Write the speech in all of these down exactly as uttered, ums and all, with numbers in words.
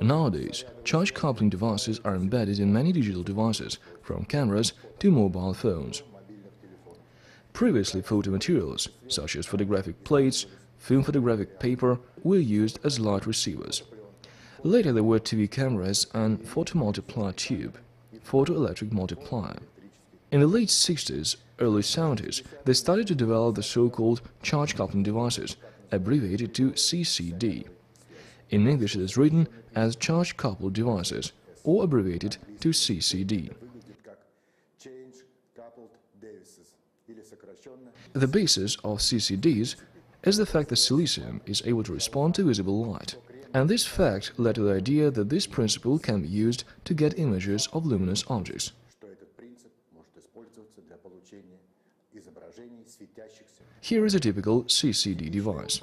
Nowadays, charge coupling devices are embedded in many digital devices, from cameras to mobile phones. Previously, photomaterials, such as photographic plates, film photographic paper, were used as light receivers. Later there were T V cameras and photomultiplier tube, photoelectric multiplier. In the late sixties, early seventies, they started to develop the so-called charge-coupling devices, abbreviated to C C D. In English it is written as charge-coupled devices, or abbreviated to C C D. The basis of C C Ds is the fact that silicium is able to respond to visible light, and this fact led to the idea that this principle can be used to get images of luminous objects. Here is a typical C C D device.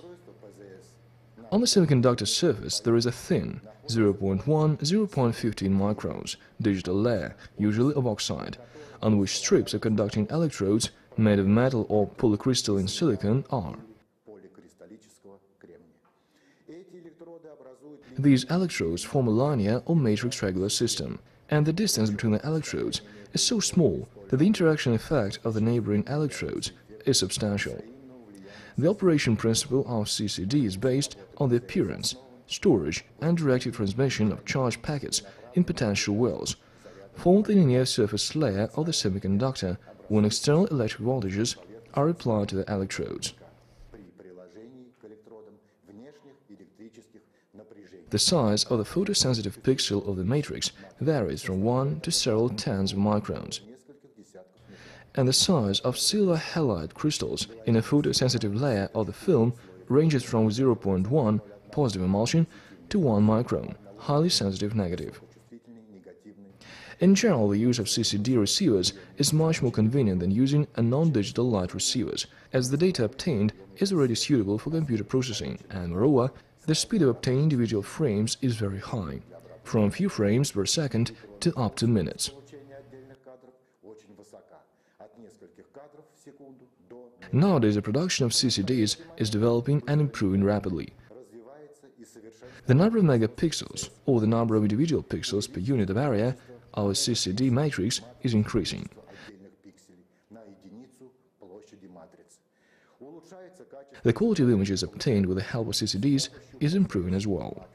On the semiconductor surface there is a thin zero point one to zero point one five microns digital layer, usually of oxide, on which strips of conducting electrodes made of metal or polycrystalline silicon are. These electrodes form a linear or matrix regular system, and the distance between the electrodes is so small that the interaction effect of the neighboring electrodes is substantial. The operation principle of C C D is based on the appearance, storage and directed transmission of charge packets in potential wells, formed in the near surface layer of the semiconductor when external electric voltages are applied to the electrodes. The size of the photosensitive pixel of the matrix varies from one to several tens of microns, and the size of silver halide crystals in a photosensitive layer of the film ranges from zero point one positive emulsion to one micron, highly sensitive negative. In general, the use of C C D receivers is much more convenient than using a non-digital light receivers, as the data obtained is already suitable for computer processing, and moreover, the speed of obtaining individual frames is very high, from a few frames per second to up to minutes. Nowadays, the production of C C Ds is developing and improving rapidly. The number of megapixels, or the number of individual pixels per unit of area, of a C C D matrix is increasing. The quality of images obtained with the help of C C Ds is improving as well.